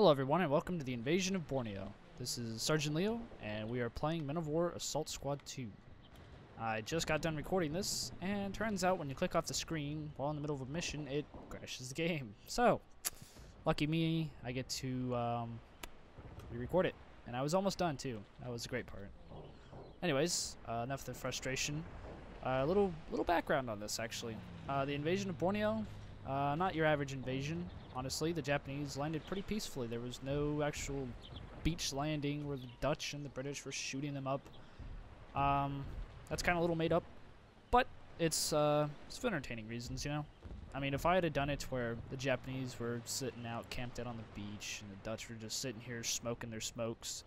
Hello everyone and welcome to the Invasion of Borneo. This is Sergeant Leo and we are playing Men of War Assault Squad 2. I just got done recording this and turns out when you click off the screen while in the middle of a mission it crashes the game. So, lucky me, I get to re-record it. And I was almost done too. That was the great part. Anyways, enough of the frustration. A little background on this actually. The Invasion of Borneo, not your average invasion. Honestly, the Japanese landed pretty peacefully. There was no actual beach landing where the Dutch and the British were shooting them up. That's kind of a little made up, but it's for entertaining reasons, you know? I mean, if I had done it where the Japanese were sitting out, camped out on the beach, and the Dutch were just sitting here smoking their smokes,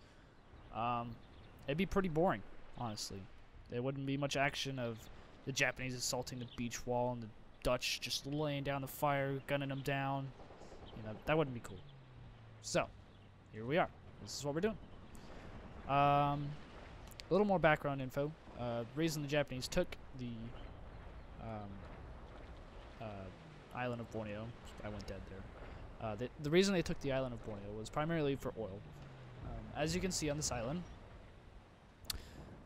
it'd be pretty boring, honestly. There wouldn't be much action of the Japanese assaulting the beach wall and the Dutch just laying down the fire, gunning them down. You know, that wouldn't be cool. So, here we are. This is what we're doing. A little more background info. The reason the Japanese took the island of Borneo, I went dead there. The reason they took the island of Borneo was primarily for oil. As you can see on this island,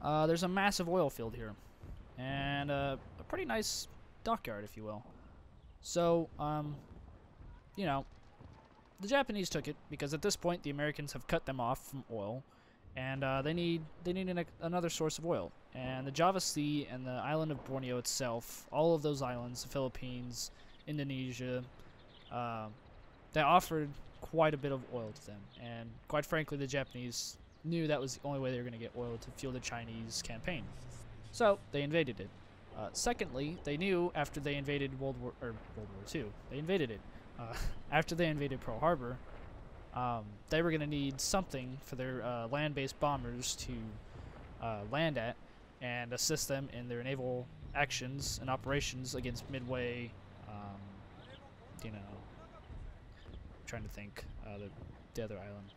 there's a massive oil field here. And a pretty nice dockyard, if you will. So, you know, the Japanese took it because at this point the Americans have cut them off from oil, and they need another source of oil. And the Java Sea and the island of Borneo itself, all of those islands, the Philippines, Indonesia, they offered quite a bit of oil to them. And quite frankly, the Japanese knew that was the only way they were going to get oil to fuel the Chinese campaign. So they invaded it. Secondly, they knew after they invaded World War II, they invaded it. After they invaded Pearl Harbor, they were going to need something for their land-based bombers to land at and assist them in their naval actions and operations against Midway, you know, I'm trying to think, the other island,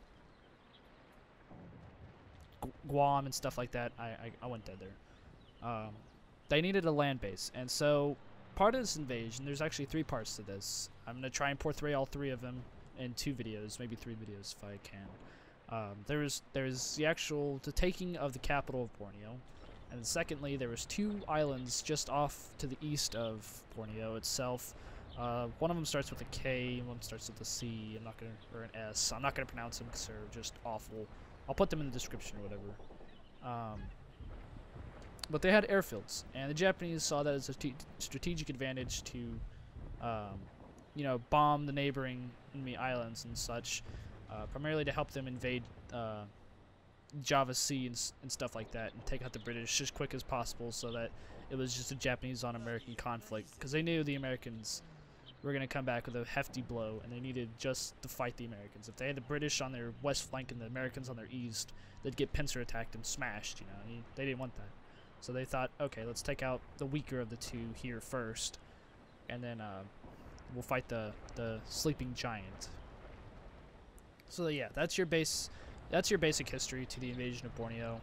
Guam and stuff like that. I went dead there. They needed a land base, and so part of this invasion, there's actually three parts to this. I'm going to try and portray all three of them in two videos, maybe three videos if I can. There was the taking of the capital of Borneo, and secondly, there was two islands just off to the east of Borneo itself. One of them starts with a K, and one starts with a C, or an S. I'm not going to pronounce them because they're just awful. I'll put them in the description or whatever. But they had airfields, and the Japanese saw that as a strategic advantage to, you know, bomb the neighboring enemy islands and such, primarily to help them invade Java Sea and stuff like that, and take out the British as quick as possible, so that it was just a Japanese on American conflict, because they knew the Americans were going to come back with a hefty blow, and they needed just to fight the Americans. If they had the British on their west flank and the Americans on their east, they'd get pincer attacked and smashed, you know, and they didn't want that. So they thought, okay, let's take out the weaker of the two here first, and then we'll fight the sleeping giant. So yeah, that's your base. That's your basic history to the invasion of Borneo.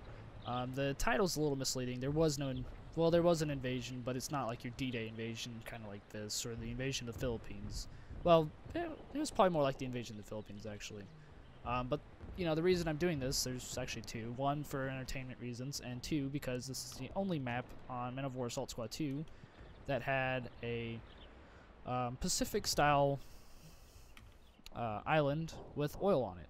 The title's a little misleading. There was no, well, there was an invasion, but it's not like your D-Day invasion, kind of like this, or the invasion of the Philippines. Well, it was probably more like the invasion of the Philippines actually. But you know, the reason I'm doing this, there's actually two. One, for entertainment reasons, and two, because this is the only map on Men of War Assault Squad 2 that had a Pacific-style island with oil on it.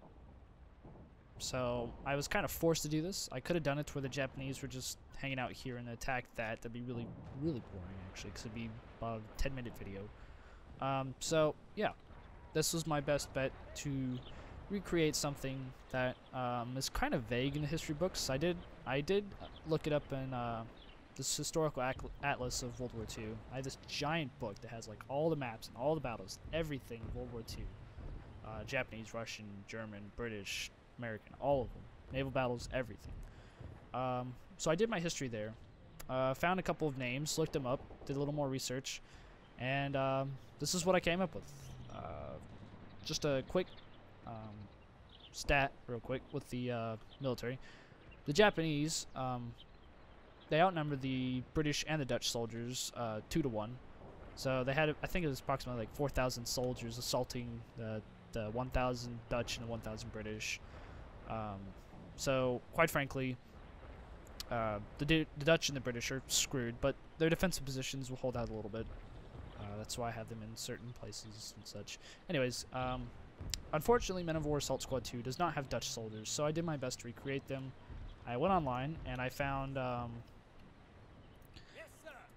So I was kind of forced to do this. I could have done it where the Japanese were just hanging out here and attacked that. That'd be really, really boring, actually, because it'd be about a 10-minute video. So, yeah, this was my best bet to recreate something that is kind of vague in the history books. I did look it up in this historical atlas of World War II. I have this giant book that has like all the maps and all the battles, everything World War II, Japanese, Russian, German, British, American, all of them, naval battles, everything. So I did my history there, found a couple of names, looked them up, did a little more research, and this is what I came up with. Just a quick stat real quick with the military. The Japanese, they outnumbered the British and the Dutch soldiers 2 to 1. So they had, I think it was approximately like 4,000 soldiers assaulting the the 1,000 Dutch and the 1,000 British. So, quite frankly, the Dutch and the British are screwed, but their defensive positions will hold out a little bit. That's why I have them in certain places and such. Anyways, unfortunately, Men of War Assault Squad 2 does not have Dutch soldiers, so I did my best to recreate them. I went online, and I found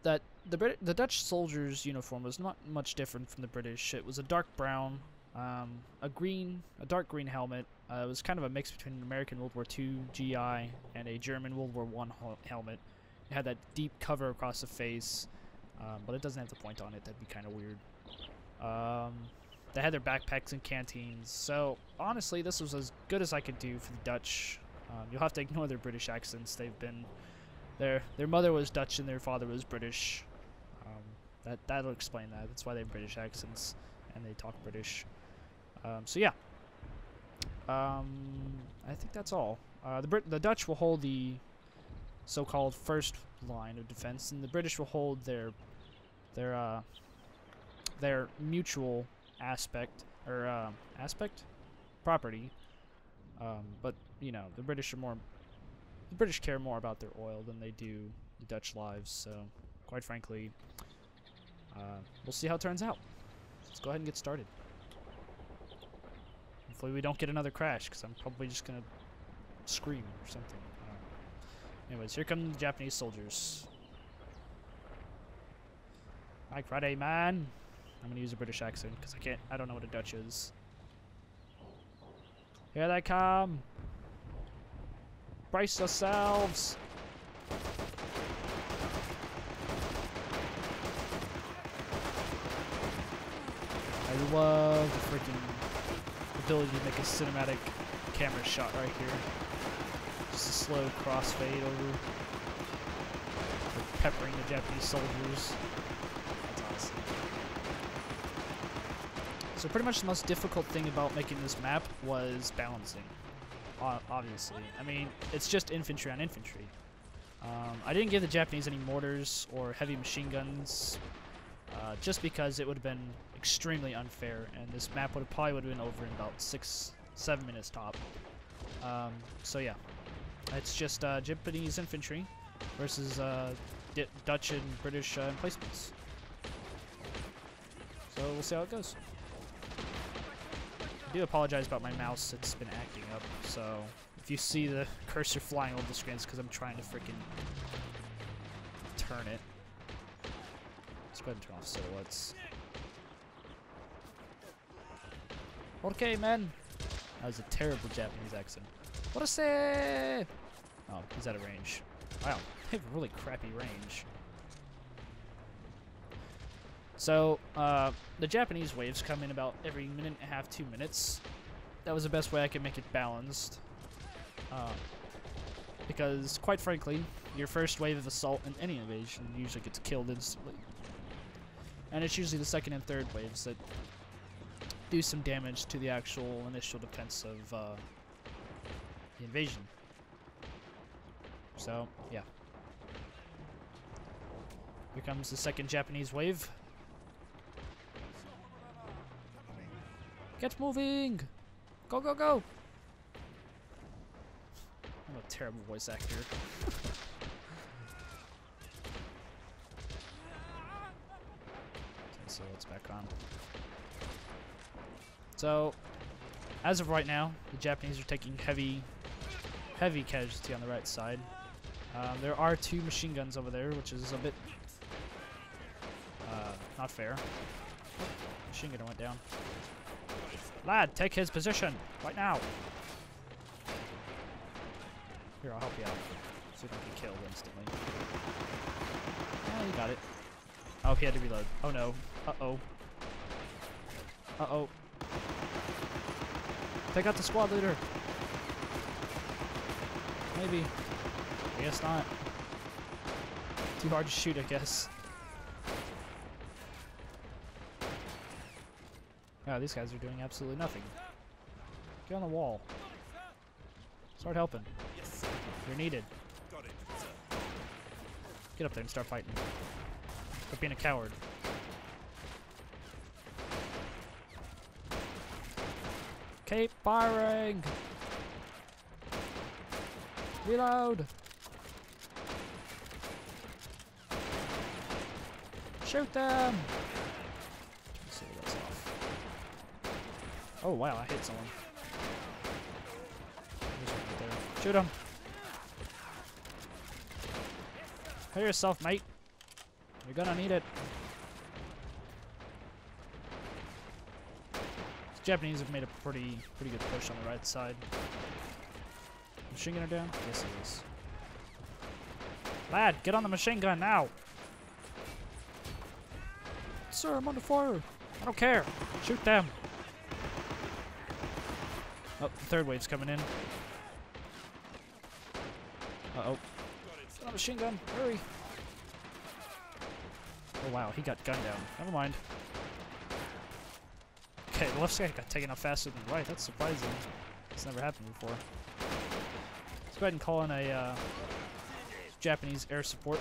that the Dutch soldiers' uniform was not much different from the British. It was a dark brown, a dark green helmet. It was kind of a mix between an American World War II GI and a German World War I helmet. It had that deep cover across the face, but it doesn't have the point on it. That'd be kind of weird. They had their backpacks and canteens. So honestly, this was as good as I could do for the Dutch. You'll have to ignore their British accents. They've been their mother was Dutch and their father was British. That'll explain that. That's why they have British accents and they talk British. So yeah, I think that's all. The Dutch will hold the so-called first line of defense, and the British will hold their mutual aspect or property. But you know, the British care more about their oil than they do the Dutch lives. So, quite frankly, we'll see how it turns out. Let's go ahead and get started. Hopefully, we don't get another crash because I'm probably just gonna scream or something. Anyways, here come the Japanese soldiers. Like Friday, man. I'm gonna use a British accent because I don't know what a Dutch is. Here they come! Brace yourselves! I love the freaking ability to make a cinematic camera shot right here. Just a slow crossfade over. They're peppering the Japanese soldiers. That's awesome. So pretty much the most difficult thing about making this map was balancing, obviously. I mean, it's just infantry on infantry. I didn't give the Japanese any mortars or heavy machine guns, just because it would have been extremely unfair, and this map probably would have been over in about 6-7 minutes top. So yeah, it's just Japanese infantry versus Dutch and British emplacements. So we'll see how it goes. I do apologize about my mouse, it's been acting up, so if you see the cursor flying over the screen, it's because I'm trying to freaking turn it. Let's go ahead and turn off silhouettes. Okay, man! That was a terrible Japanese accent. What a say! Oh, he's out of range. Wow, they have really crappy range. So, the Japanese waves come in about every minute and a half, 2 minutes. That was the best way I could make it balanced. Because, quite frankly, your first wave of assault in any invasion usually gets killed instantly. And it's usually the second and third waves that do some damage to the actual initial defense of the invasion. So, yeah. Here comes the second Japanese wave. Get moving! Go, go, go! I'm a terrible voice actor. So it's back on. So, as of right now, the Japanese are taking heavy casualty on the right side. There are 2 machine guns over there, which is a bit not fair. Machine gunner went down. Lad, take his position right now. Here, I'll help you out. See if I can kill instantly. Oh, you got it. Oh, he had to reload. Oh no. Uh-oh. Uh-oh. Take out the squad leader. Maybe. I guess not. Too hard to shoot, I guess. Wow, these guys are doing absolutely nothing. Get on the wall. Start helping. Yes. You're needed. Got it, sir. Get up there and start fighting. Quit being a coward. Keep firing! Reload! Shoot them! See if that's off. Oh wow, I hit someone. Shoot him! Hurt yourself, mate. You're gonna need it. The Japanese have made a pretty good push on the right side. Machine gunner down? Yes, it is. Lad, get on the machine gun now! Sir, I'm under fire! I don't care! Shoot them! Oh, the third wave's coming in. Uh-oh. Get on the machine gun! Hurry! Oh wow, he got gunned down. Never mind. Okay, the left side got taken out faster than the right. That's surprising. It's never happened before. Let's go ahead and call in a Japanese air support.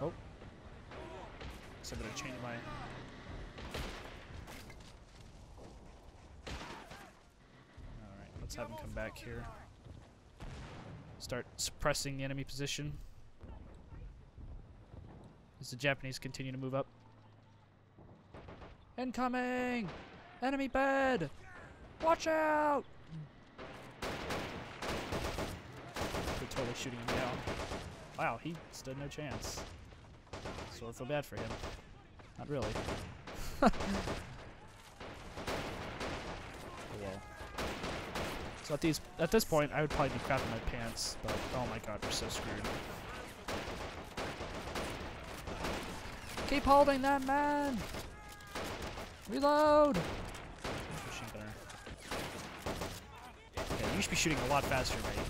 Oh. So I better change my... Alright, let's have him come back here. Start suppressing the enemy position. As the Japanese continue to move up. Incoming! Enemy bed! Watch out! They're totally shooting him down. Wow, he stood no chance. So I feel bad for him. Not really. Oh well. So at this point, I would probably be crapping my pants, but oh my god, we're so screwed. Keep holding that man! Reload! Machine gunner. Okay, you should be shooting a lot faster, mate.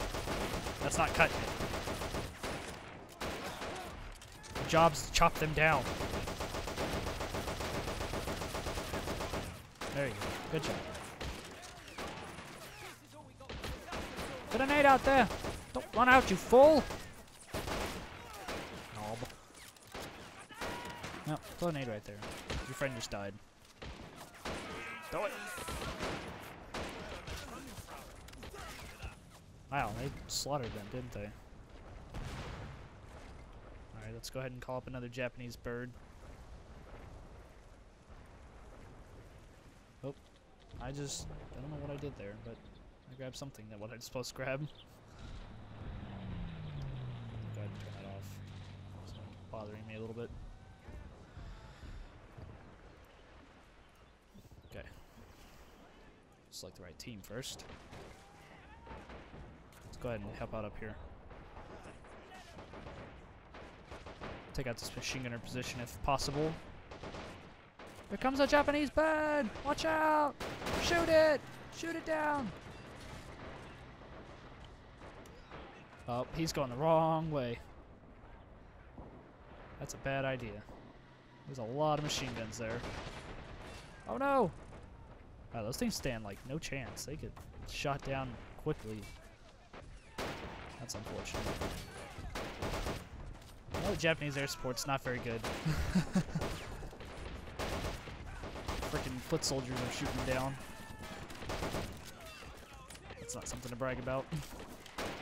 That's not cutting it. The job's to chop them down. There you go. Good job. Grenade out there! Don't run out, you fool! Knob. No, grenade right there. Your friend just died. Throw it! Wow, they slaughtered them, didn't they? Alright, let's go ahead and call up another Japanese bird. Oh, I don't know what I did there, but... I grabbed something that what I was supposed to grab. Go ahead and turn that off. It's bothering me a little bit. Okay. Select the right team first. Let's go ahead and help out up here. Take out this machine gunner position if possible. Here comes a Japanese bird! Watch out! Shoot it! Shoot it down! Oh, he's going the wrong way. That's a bad idea. There's a lot of machine guns there. Oh no! Wow, those things stand like no chance. They get shot down quickly. That's unfortunate. Well, the Japanese air support's not very good. Frickin' foot soldiers are shooting down. That's not something to brag about.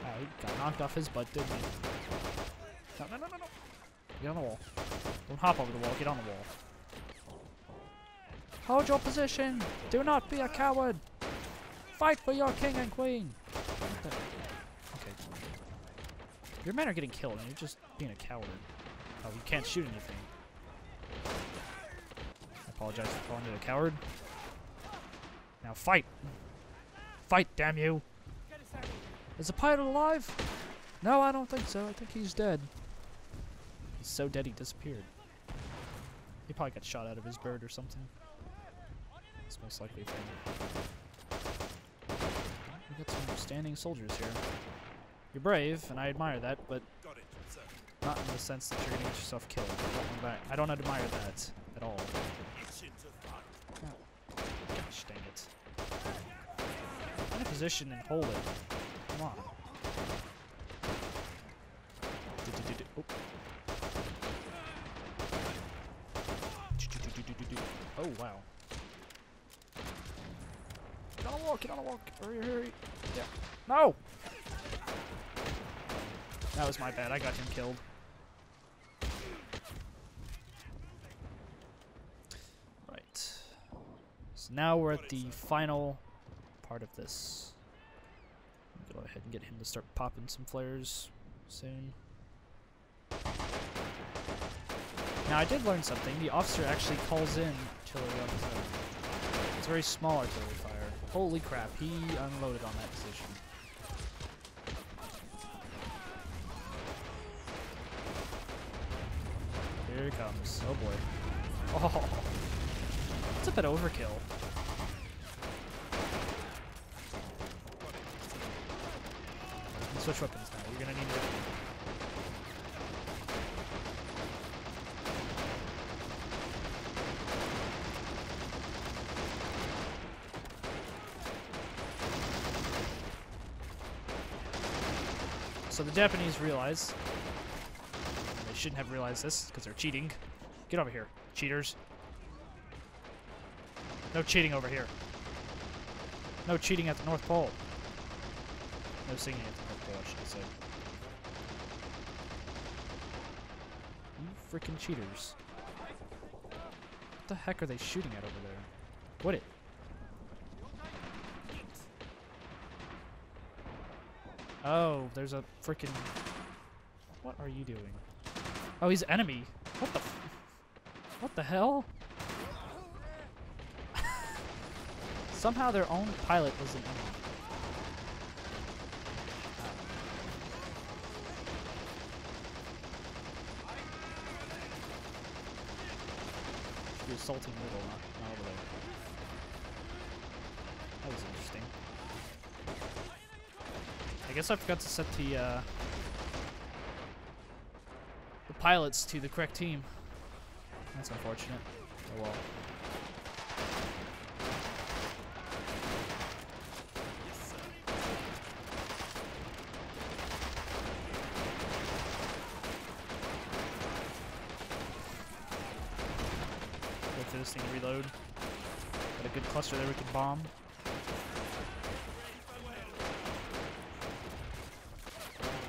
Wow, he got knocked off his butt, didn't he? No, no, no, no, no! Get on the wall. Don't hop over the wall, get on the wall. Hold your position! Do not be a coward! Fight for your king and queen! Okay. Your men are getting killed and you're just being a coward. Oh, you can't shoot anything. I apologize for calling you a coward. Now fight! Fight, damn you! Is the pilot alive? No, I don't think so. I think he's dead. He's so dead he disappeared. He probably got shot out of his bird or something. That's most likely thing. We've got some standing soldiers here. You're brave, and I admire that, but not in the sense that you're gonna get yourself killed. I don't admire that at all. Oh. Gosh dang it. Get in a position and hold it. Come on. do. Oh wow. Get on a walk, get on a walk. Hurry, hurry. Yeah. No! That was my bad, I got him killed. Right. So now we're at the final part of this. Go ahead and get him to start popping some flares soon. Now I did learn something. The officer actually calls in artillery fire. It's very small artillery fire. Holy crap, he unloaded on that position. Here he comes. Oh boy. Oh, it's a bit overkill. Switch weapons now. You're gonna need to. So the Japanese realize they shouldn't have realized this because they're cheating. Get over here, cheaters! No cheating over here. No cheating at the North Pole. No singing at the North Pole, I should have said. You freaking cheaters. What the heck are they shooting at over there? What it? Oh, there's a freaking... What are you doing? Oh, he's enemy. What the what the hell? Somehow their own pilot was an enemy. Assaulting middle, not over there. That was interesting. I guess I forgot to set the pilots to the correct team. That's unfortunate. Oh well. This thing reload. Got a good cluster there we can bomb.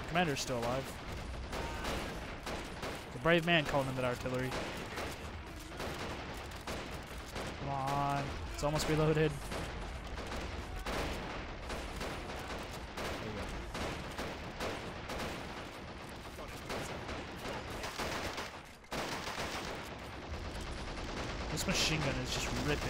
Commander's still alive. The brave man calling in that artillery. Come on. It's almost reloaded. This machine gun is just ripping.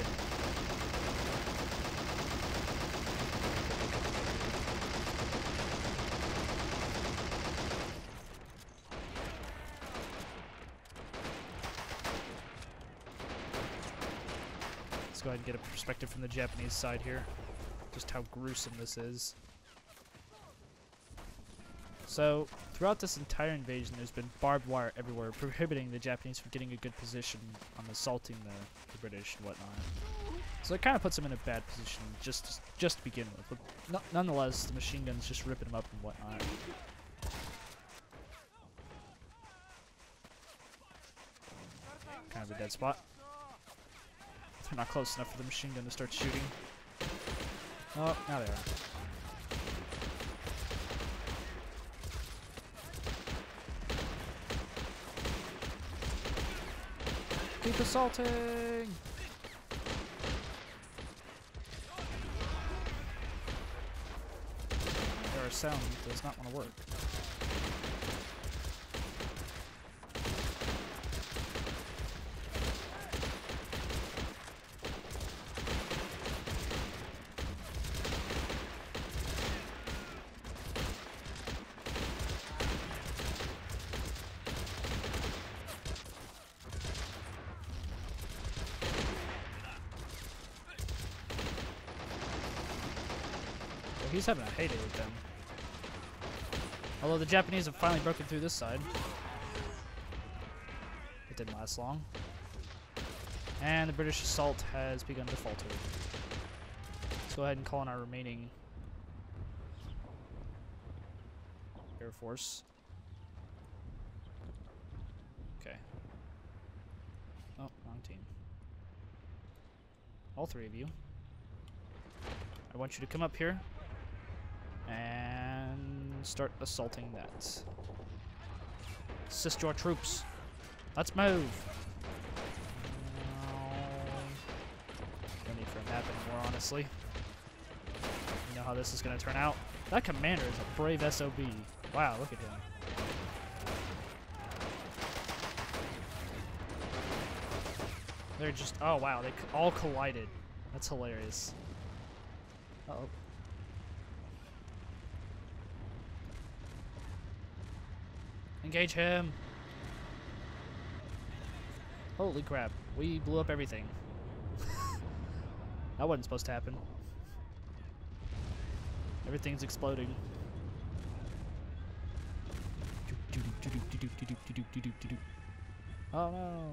Let's go ahead and get a perspective from the Japanese side here. Just how gruesome this is. So, throughout this entire invasion, there's been barbed wire everywhere, prohibiting the Japanese from getting a good position on assaulting the British and whatnot. So it kind of puts them in a bad position just to begin with. But nonetheless, the machine guns just ripping them up and whatnot. Kind of a dead spot. They're not close enough for the machine gun to start shooting. Oh, now they are. Keep assaulting! Our sound does not want to work. He's having a heyday with them. Although the Japanese have finally broken through this side. It didn't last long. And the British assault has begun to falter. Let's go ahead and call in our remaining Air Force. team. All three of you. I want you to come up here and start assaulting that. Assist your troops. Let's move. No need for a map anymore, honestly. You know how this is going to turn out. That commander is a brave SOB. Wow, look at him. They're just, oh wow, they all collided. That's hilarious. Uh-oh. Engage him. Holy crap, we blew up everything. That wasn't supposed to happen. Everything's exploding. Oh no.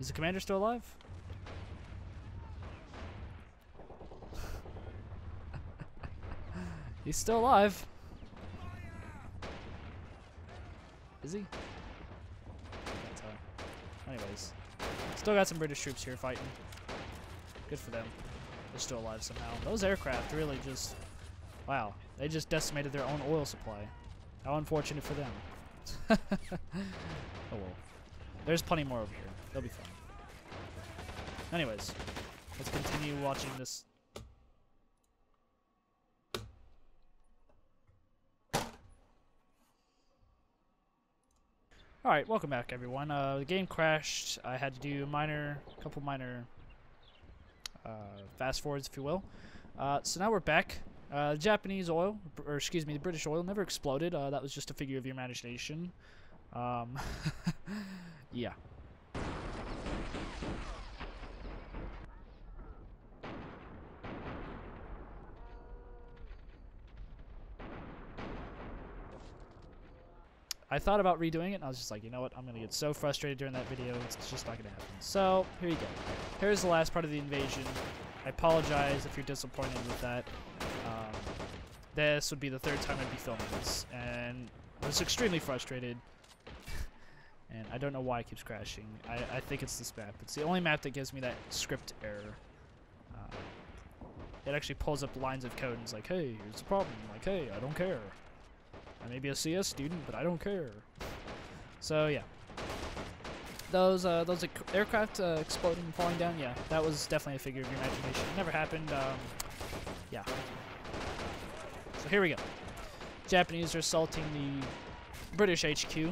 Is the commander still alive? He's still alive. Is he? Can't tell. Anyways. Still got some British troops here fighting. Good for them. They're still alive somehow. Those aircraft really just... Wow. They just decimated their own oil supply. How unfortunate for them. Oh well. There's plenty more over here. They'll be fine. Anyways, let's continue watching this. Alright, welcome back everyone. The game crashed. I had to do a couple minor fast forwards, if you will. So now we're back. The Japanese oil, or excuse me, the British oil never exploded. That was just a figure of your imagination. Yeah. I thought about redoing it, and I was just like, you know what, I'm going to get so frustrated during that video, it's just not going to happen. So, here you go. Here's the last part of the invasion. I apologize if you're disappointed with that. This would be the third time I'd be filming this, and I was extremely frustrated. And I don't know why it keeps crashing. I think it's this map. It's the only map that gives me that script error. It actually pulls up lines of code and is like, hey, here's the problem. I'm like, hey, I don't care. I may be a CS student, but I don't care. So, yeah. Those aircraft exploding and falling down, yeah, that was definitely a figure of your imagination. It never happened. Yeah. So, here we go. Japanese are assaulting the British HQ.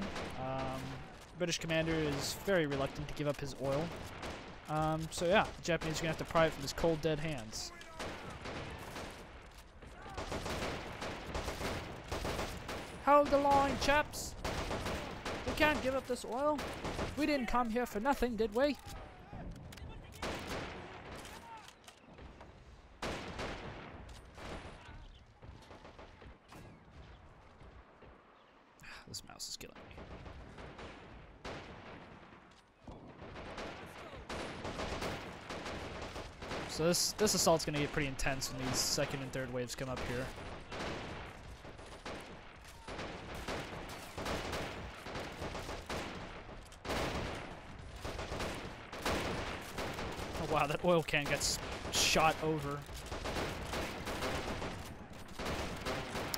British commander is very reluctant to give up his oil. So yeah, the Japanese are going to have to pry it from his cold, dead hands. Hold the line, chaps! We can't give up this oil. We didn't come here for nothing, did we? This mouse is killing me. So this assault's going to get pretty intense when these second and third waves come up here. Oh wow, that oil can gets shot over.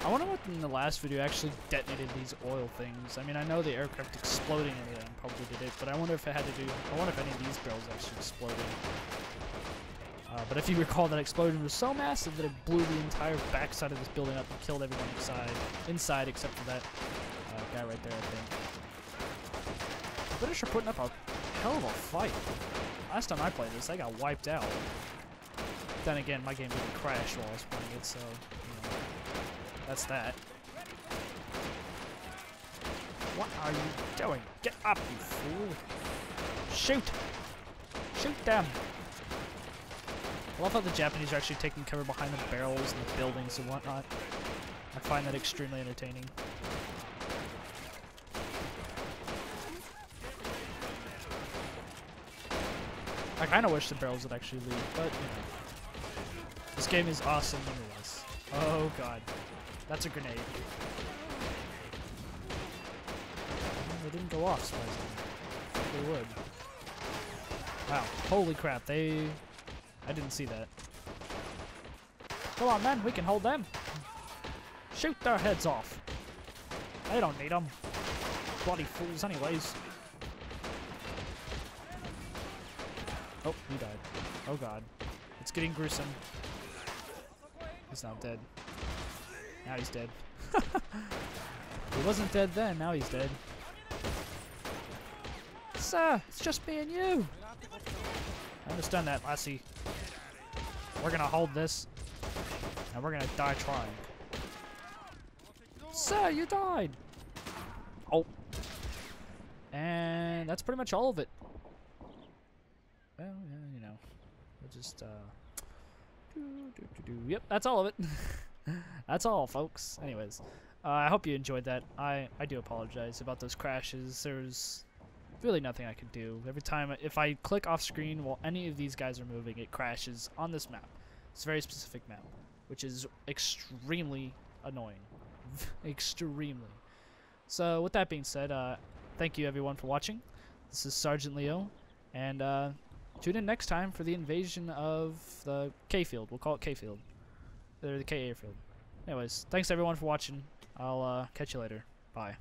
I wonder what in the last video actually detonated these oil things. I mean, I know the aircraft exploding in them probably did it, but I wonder if it had to do... I wonder if any of these barrels actually exploded. But if you recall, that explosion was so massive that it blew the entire backside of this building up and killed everyone inside except for that guy right there, I think. The British are putting up a hell of a fight. Last time I played this, I got wiped out. Then again, my game didn't crash while I was playing it, so... You know. That's that. What are you doing? Get up, you fool! Shoot! Shoot them! I love how the Japanese are actually taking cover behind the barrels and the buildings and whatnot. I find that extremely entertaining. I kind of wish the barrels would actually leave, but you know. This game is awesome nonetheless. Oh god. That's a grenade. They didn't go off, so I think they would. Wow, holy crap, I didn't see that. Come on, man, we can hold them. Shoot their heads off. They don't need them. Bloody fools anyways. Oh, he died. Oh god. It's getting gruesome. He's not dead. Now he's dead. He wasn't dead then, now he's dead. Sir, it's just me and you. I understand that, Lassie. We're gonna hold this, and we're gonna die trying. Sir, you died! Oh. And that's pretty much all of it. Well, yeah, you know. We'll just, Yep, that's all of it. That's all, folks. Anyways, I hope you enjoyed that. I do apologize about those crashes. There's really nothing I could do. Every time, if I click off screen while any of these guys are moving, it crashes on this map. It's a very specific map, which is extremely annoying. Extremely. So, with that being said, thank you everyone for watching. This is Sergeant Leo, and tune in next time for the invasion of the K-Field. We'll call it K-Field. Or the K-A-Field. Anyways, thanks everyone for watching. I'll catch you later. Bye.